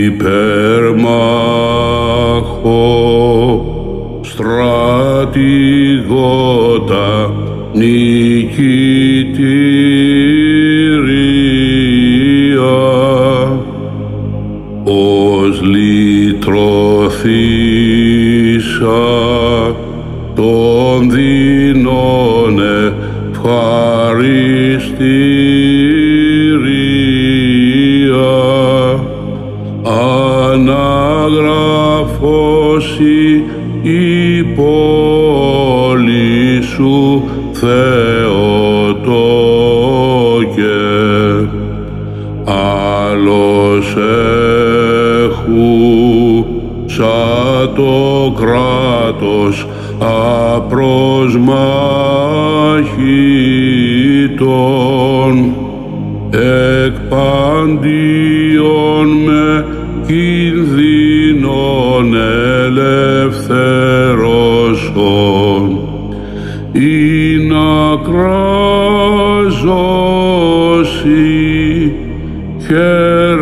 Υπερμαχό στρατηγότα νικητήρια, ως λυτρωθήσα των δεινών ευχαριστήρια, αναγραφώσει η πόλη σου Θεοτόκε, άλλος έχουσα το κράτος απροσμάχητον, εκ παντίων με κινδύνων ελευθερώσον, ή να κραζώσει και